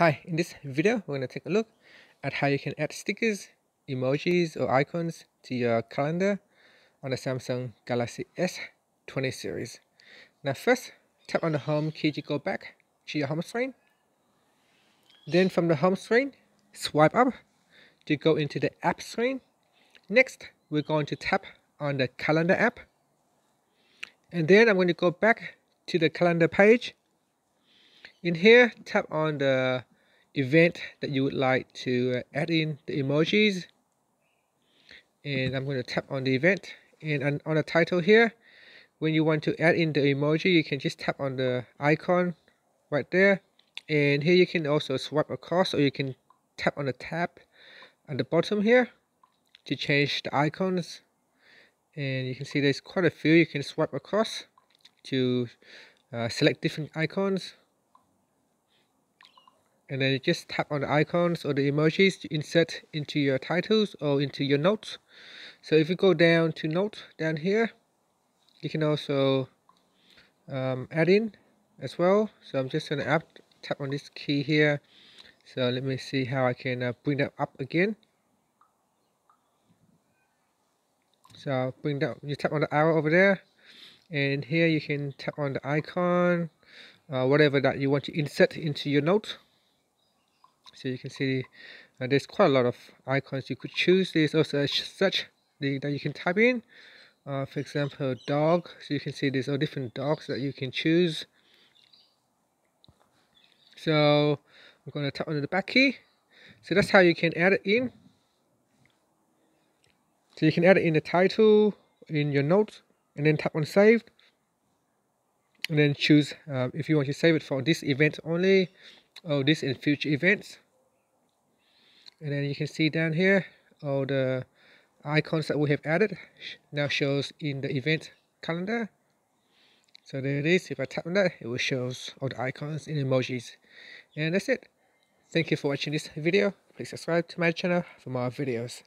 Hi, in this video we're going to take a look at how you can add stickers, emojis or icons to your calendar on the Samsung Galaxy S20 series. Now first, tap on the home key to go back to your home screen. Then from the home screen, swipe up to go into the app screen. Next, we're going to tap on the calendar app. And then I'm going to go back to the calendar page. In here, tap on the event that you would like to add in the emojis, and I'm going to tap on the event, and on the title here, when you want to add in the emoji, you can just tap on the icon right there, and here you can also swipe across, or you can tap on the tab at the bottom here to change the icons. And you can see there's quite a few. You can swipe across to select different icons, and then you just tap on the icons or the emojis to insert into your titles or into your notes. So if you go down to notes down here, you can also add in as well. So I'm just going to tap on this key here. So let me see how I can bring that up again. So bring that, you tap on the arrow over there, and here you can tap on the icon, whatever that you want to insert into your notes. So you can see there's quite a lot of icons you could choose. There's also a search that you can type in, for example, dog. So you can see there's all different dogs that you can choose. So I'm going to tap on the back key. So that's how you can add it in. So you can add it in the title, in your notes, and then tap on save. And then choose if you want to save it for this event only, or this and future events. And then you can see down here all the icons that we have added now shows in the event calendar. So there it is. If I tap on that, it will show all the icons and emojis. And that's it. Thank you for watching this video. Please subscribe to my channel for more videos.